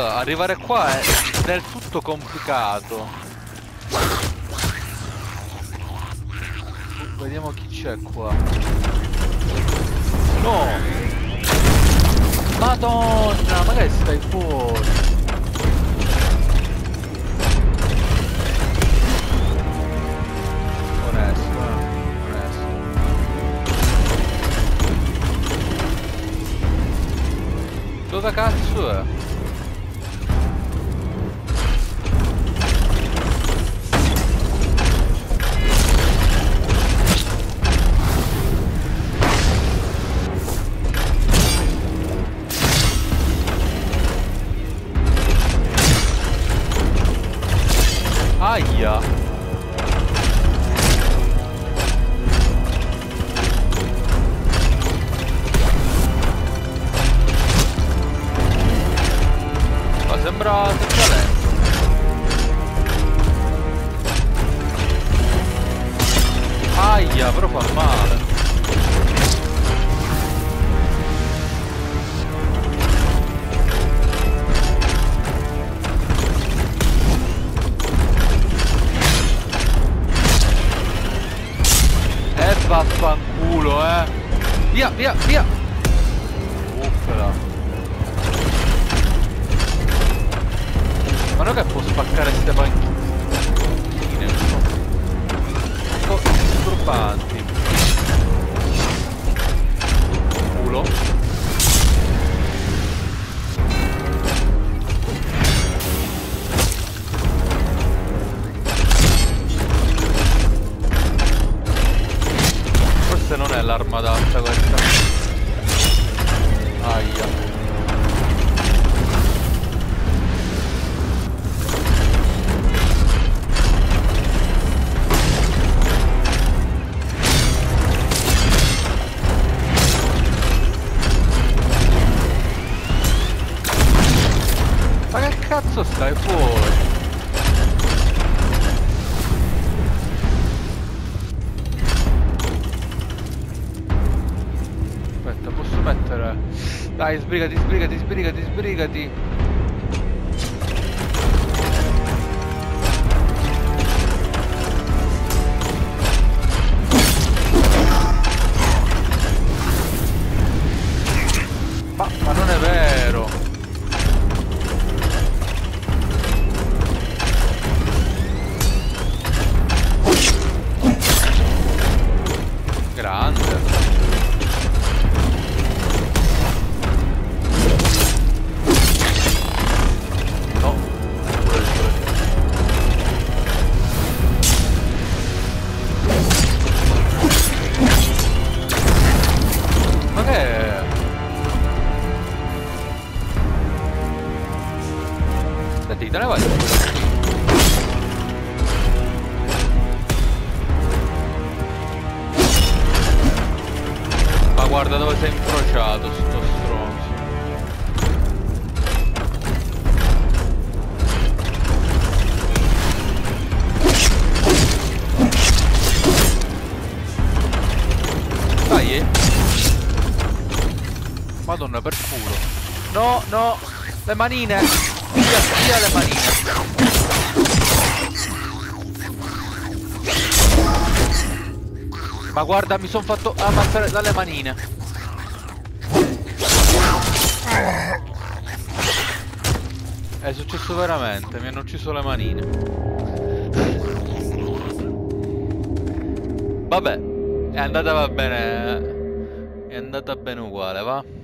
Arrivare qua è del tutto complicato. Vediamo chi c'è qua. No! Madonna, ma che stai fuori? Onesto, onesto. Dove cazzo è? Aia! Ma sembra lento. Aia, però fa male. Vaffanculo, eh! Via, via, via! Uffala! Ma non che può spaccare ste panchine? Un po' disturbanti. Culo. Non è l'arma adatta questa. Aia. Ma che cazzo stai fuori? Dai, sbrigati, sbrigati, sbrigati, sbrigati. Ma non è vero. Grande. Te ne vai. Ma guarda dove sei incrociato, sto stronzo. Dai. Madonna, per culo. No, no, le manine. Via, via le manine. Ma guarda, mi sono fatto ammazzare dalle manine. È successo veramente, mi hanno ucciso le manine. Vabbè, è andata va bene. È andata bene uguale, va?